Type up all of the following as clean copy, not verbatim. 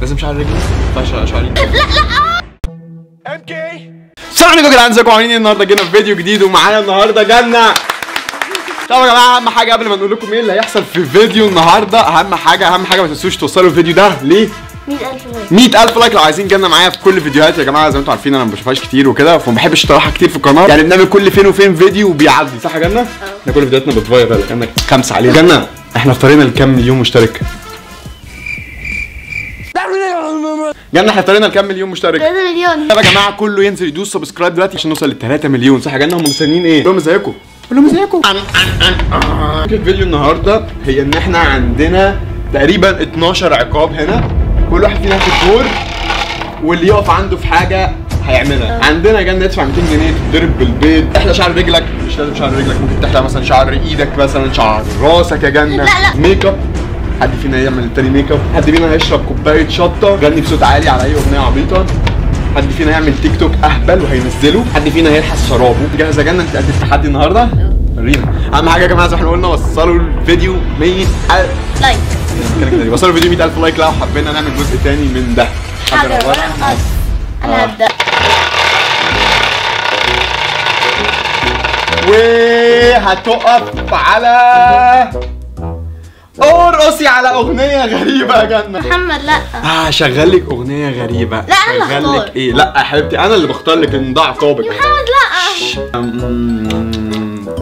لازم شعر رجلي، ما ينفعش شعرين. لا ام كي. السلام عليكم يا جدعان، ازيكم عاملين ايه؟ النهارده جينا في فيديو جديد ومعانا النهارده جنة. طبعا يا جماعه اهم حاجه قبل ما نقول لكم ايه اللي هيحصل في فيديو النهارده، اهم حاجه ما تنسوش توصلوا الفيديو ده ليه 100,000 لايك لو عايزين جنة معايا في كل فيديوهاتي. يا جماعه زي ما انتم عارفين انا ما بشوفهاش كتير وكده، فما بحبش اشتراحها كتير في القناه، يعني بنعمل كل فين وفين فيديو وبيعدي، صح يا جنة؟ احنا كل فيديوهاتنا بتفايرل، كانك خمسه عليه. جنة احنا افطرنا لكام مليون مشترك؟ جنة احنا افطرنا لكام مليون مشترك؟ 3 مليون. طب يا جماعه كله ينزل يدوس سبسكرايب دلوقتي عشان نوصل لل 3 مليون، صح يا جنة؟ هم مستنيين ايه؟ كلهم زيكم، كلهم زيكم. الفيديو النهارده هي ان احنا عندنا تقريبا 12 عقاب هنا، كل واحد فينا في الدور، واللي يقف عنده في حاجه هيعملها. عندنا جنة ادفع 200 جنيه تتضرب بالبيض، تحلى شعر رجلك، مش لازم شعر رجلك، ممكن تحلى مثلا شعر ايدك، مثلا شعر راسك يا جنة. لا لا ميك اب، حد فينا يعمل التاني ميك اب، حد فينا هيشرب كوبايه شطه غني بصوت عالي على اي اغنيه عبيطه، حد فينا هيعمل تيك توك اهبل وهينزله، حد فينا هيلحس شرابه. جاهزه جنة انت قد التحدي النهارده؟ ورينا. اهم حاجه يا جماعه زي ما احنا قلنا وصلوا الفيديو 100,000 لايك، وصلوا الفيديو 100,000 لايك لو حبينا نعمل جزء تاني من ده. حاجه ورقه انا هبدا وهتقف على ارقصي على اغنيه غريبه يا جنة. محمد لا هشغل لك اغنيه غريبه. لا انا اللي هختار. لك ايه؟ لا يا حبيبتي انا اللي بختار لك ان ده عقابك. محمد لا.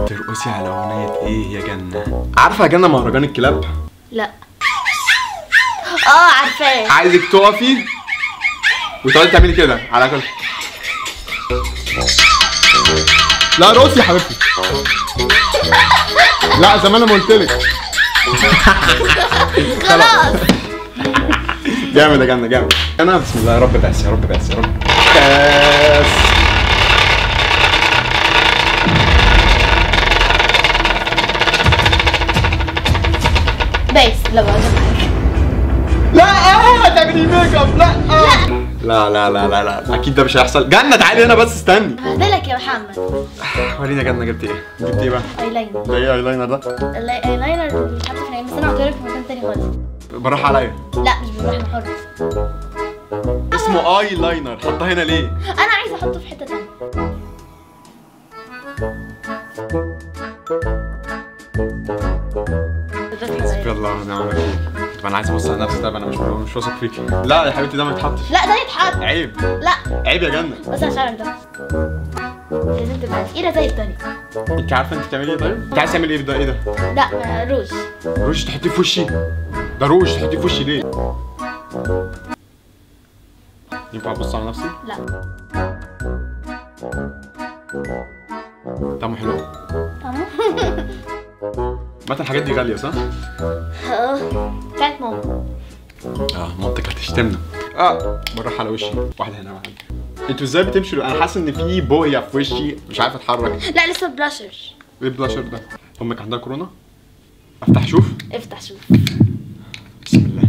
ترقصي على اغنيه ايه يا جنة؟ عارفه يا جنة مهرجان الكلاب؟ لا. عارفاه. عايزك تقفي وتقعدي تعملي كده على كل. لا رقصي يا حبيبتي. لا زي ما انا ما قلت لك. خلاص جامد يا جنة، جامد. انا بسم الله يا رب بس يا رب بس يا رب بس. بس لا بقى لا هتعملي ميك اب. لا لا لا لا لا اكيد ده مش هيحصل. جنة تعالي هنا بس استني. هقابلك يا محمد. وريني يا جنة جبت ايه؟ جبت ايه بقى؟ ايلاينر. ده ايه ايلاينر ده؟ ايلاينر مش عارفه فين، بس انا هقولك في مكان تاني خالص. براح عليا. لا مش براح خالص. اسمه ايلاينر، حطها هنا ليه؟ انا عايزه احطه في حته تانية. حسبي الله ونعم الوكيل. طب انا عايز ابص على نفسي. طب انا مش واثق فيكي. لا يا حبيبتي ده ما يتحطش. لا ده يتحط. عيب. لا عيب يا جنة. بس انا شعرك ده لازم تبقى تقيلة زي التانية. انت عارفة انت بتعملي ايه طيب؟ انت عايز تعمل ايه بده؟ ايه ده؟ لا روج. روج تحطيه في وشي؟ ده روج تحطيه في وشي ليه؟ ينفع ابص على نفسي؟ لا. طعمه حلو. طعمه متى الحاجات دي غالية صح؟ بتاعت ماما. مامتك كانت تشتمنا. بالراحة على وشي، واحدة هنا واحدة. انتوا ازاي بتمشوا؟ انا حاسس ان في بوية في وشي مش عارف اتحرك. لا لسه بلاشر. ايه البلاشر ده؟ امك عندها كورونا؟ افتح شوف؟ افتح شوف. بسم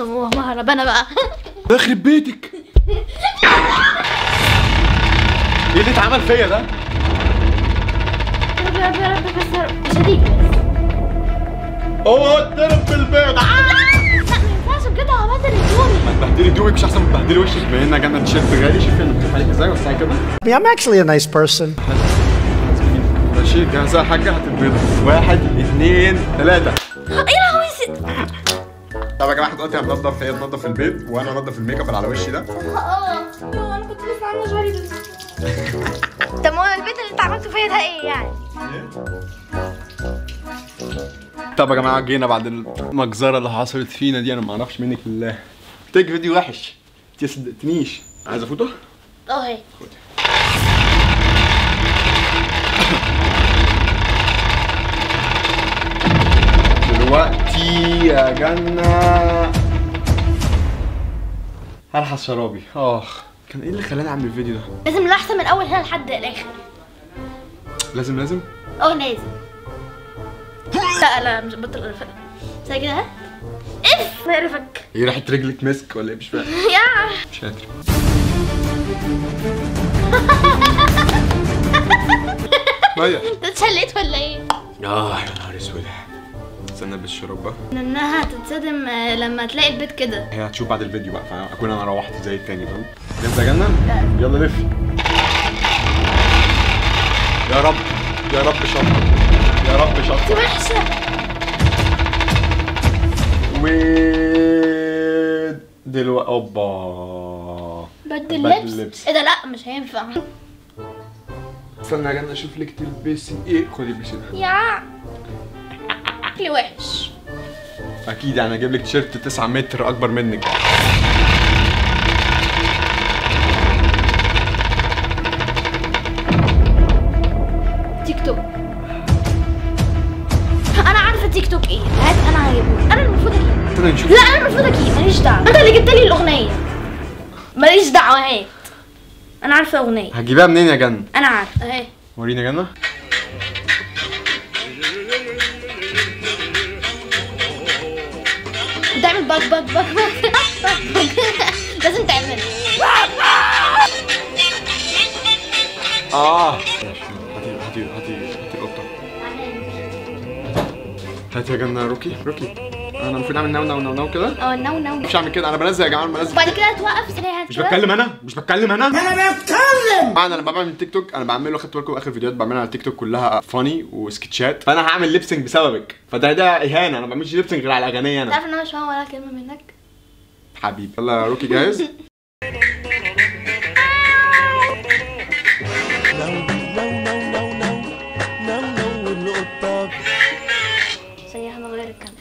الله. مهربانة بقى. يخرب بيتك. ايه اللي اتعمل فيا ده؟ يا رب يا رب بس يا رب مش هديك بس. اوعى اتضرب بالبيض. لا ما ينفعش بجد، هبهدل هدومي. ما تبهدلي هدومك مش احسن ما تبهدلي وشك. بما انك جنة تيشيرت غالي، شوفي انا بتضحك عليك ازاي بس كده. I'm actually a nice person. ماشي جاهزة يا حاجة؟ هتتبيض. 1 2 3. ايه لهوي. طب يا جماعة احنا دلوقتي هننضف، هي تنضف البيض وانا انضف الميك اب اللي على وشي ده. انا كنت لسه عاملة شعري بس. طب هو البيض اللي انت عملته فيا ده ايه يعني؟ طب يا جماعه جينا بعد المجزره اللي حصلت فينا دي، انا ما اعرفش منك لله. تيك فيديو وحش انت صدقتنيش. عايزه فوتو؟ اهي خدي. دلوقتي يا جنة هلحس شرابي. كان ايه اللي خلاني اعمل الفيديو ده؟ لازم نلحسه من الاول هنا لحد الاخر. لازم؟ لازم. لا مش هبطل قرفة زي كده. ها؟ اف ما قرفك. ايه راحت رجلك مسك ولا ايه؟ مش فاهم. مش قادر. ميه. انت اتشليت ولا ايه؟ يا نهار اسود. تتسنى بالشراب بقى انها هتتصدم لما تلاقي البيت كده. هي هتشوف بعد الفيديو بقى فاكون انا روحت زي التاني. فاهم؟ نبدا جنن. يلا لفي. يا رب يا رب شطر يا رب شطر. وحشه. دلوقتي اوبا بدل لبس. ايه ده؟ لا مش هينفع. استنى يا جنة اشوف لك تلبسي ايه. خدي البسي ده يا اكل وحش اكيد. يعني اجيب لك تيشيرت 9 متر اكبر منك. تيك توك. انا عارفه تيك توك ايه. هات انا هجيبه. انا المفروض اجيب. لا انا المفروض اجيب. ماليش دعوه. انت اللي جبت لي الاغنيه. ماليش دعوه. هات. انا عارفه اغنيه. هتجيبها منين يا جنة؟ انا عارفه. اهي ورينا يا جنة. بتعمل باك باك باك باك باك. لازم تعمل. هاتي هاتي هاتي القطه. هاتي يا جنة. روكي روكي. انا المفروض اعمل نو نو نو نو كده. نو نو مش هعمل كده. انا بنزل يا جماعه. انا بنزل وبعد كده هتوقف ثانيه. مش بتكلم انا. انا بتكلم. انا لما بعمل تيك توك انا بعمله. خدت بالكم اخر فيديوهات بعملها على تيك توك كلها فاني وسكتشات. فانا هعمل ليبسنج بسببك. فده اهانه. انا ما بعملش ليبسنج غير على اغاني. انا تعرف ان انا مش هقول ولا كلمه منك حبيبي. يلا روكي جاهز.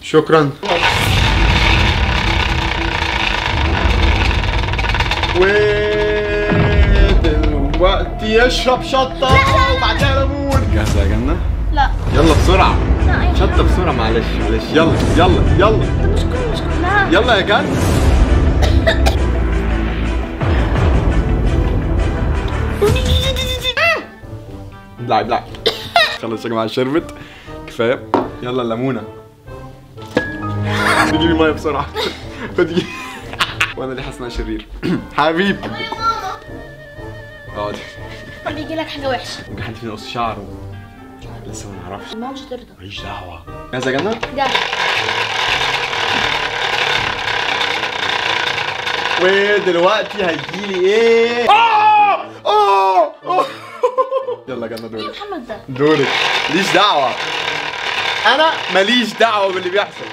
شكرا. ودلوقتي يشرب شطه وبعدها ليمون. جاهزه يا جنة؟ لا. يلا بسرعه. شطه بسرعه. معلش معلش. يلا يلا يلا. مش كلها. يلا يا جنة. لا لا خلاص يا جماعه شربت كفايه. يلا الليمونه. تجيبي ميه بسرعه. خدي. وانا ليه حاسس انها شرير حبيبي. اقعدي. بيجي لك حاجه وحشه. ممكن حد فينا يقص شعره لسه ما نعرفش. ماما مش هترضى. ماليش دعوه. جاهزه يا جنة؟ جاهزه. ودلوقتي هيجيلي ايه؟ يلا يا جنة دورك. مين محمد ده؟ دورك. ماليش دعوه. انا ماليش دعوه باللي بيحصل.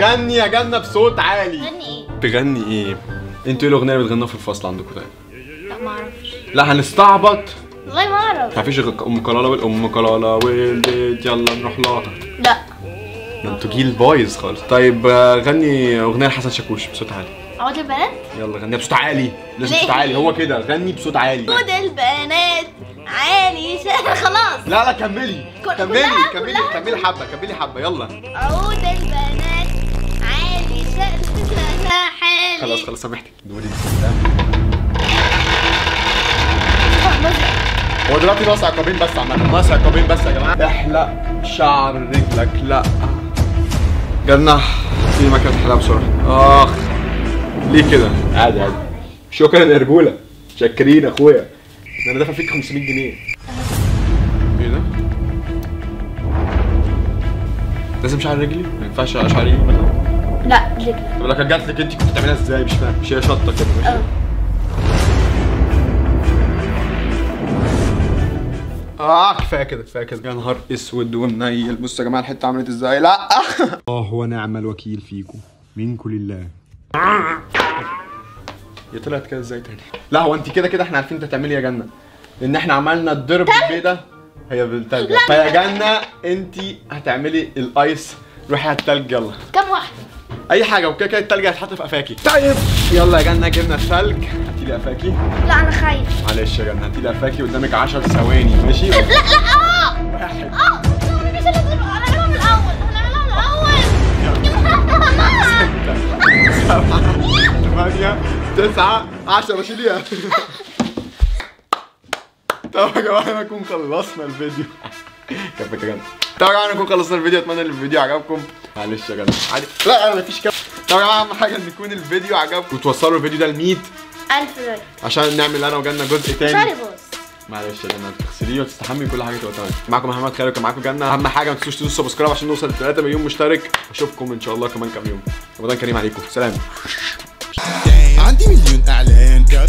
غني يا جنة بصوت عالي. غني ايه؟ تغني ايه؟ انتوا ايه الاغنيه اللي بتغنوها في الفصل عندكم طيب؟ لا ما اعرفش. لا هنستعبط. والله ما اعرف. ما تعرفيش غير ام كلاله والام كلاله والبيت يلا نروح لها. لا. ده انتوا جيل بايظ خالص. طيب غني اغنيه لحسن شاكوش بصوت عالي. عود البنات؟ يلا غنيها بصوت عالي. لازم بصوت عالي. هو كده غني بصوت عالي. عود البنات عالي خلاص. لا لا كملي كملي كملي كملي حبه كملي حبه. يلا عود البنات خلاص خلاص سامحتك. دوري. هو دلوقتي ناقص عقابين بس. عمال ناقص عقابين بس يا جماعه. احلق شعر رجلك. لا جنة في مكان تحلقها بسرعه. اخ ليه كده؟ عادي عادي. شكرا يا رجوله. شاكرين اخويا. ده انا دافع فيك 500 جنيه. ايه ده؟ لازم شعر رجلي؟ ما ينفعش شعر رجلي. لا رجلك. طب لو كانت جاتلك انت كنت بتعملها ازاي؟ مش فاهم. مش هي شطه كده. كفايه كده كفايه كده. يا نهار اسود ومنيل. بصوا يا جماعه الحته عملت ازاي. لا ونعم الوكيل فيكم منكم لله. هي طلعت كده ازاي تاني؟ لا هو انت كده كده احنا عارفين انت هتعملي يا جنة. لان احنا عملنا الضرب بالبيضه. هي بالتلج. فيا جنة انت هتعملي الايس. روحي على التلج. يلا كام واحده؟ اي حاجه. وكده كده التلج هيتحط في قفاكي. طيب يلا يا جنة جبنا التلج. هاتي لي قفاكي. لا انا خايف. معلش يا جنة هاتي لي قفاكي. قدامك 10 ثواني ماشي؟ لا لا واحد. لا مش هنعملها من الاول. هنعملها من الاول. يلا 6 7 8 9 10. ماشي يا. طب يا جماعه نكون خلصنا الفيديو. كفايه يا جنة. طب يا جماعه نكون خلصنا الفيديو. اتمنى ان الفيديو عجبكم. معلش يا جدع عادي. لا مفيش كلام. طب يا جماعه اهم حاجه ان يكون الفيديو عجبكم وتوصلوا الفيديو ده ل 100,000 لايك عشان نعمل انا وجنة جزء تاني. معلش يا جنة تغسليه وتستحمي كل حاجه تبقى تمام. معاكم محمد خالد، كان معاكم جنة. اهم حاجه ما تنسوش تدوسوا سبسكرايب عشان نوصل ل 3 مليون مشترك. اشوفكم ان شاء الله كمان كام يوم. رمضان كريم عليكم. سلام. عندي مليون اعلان.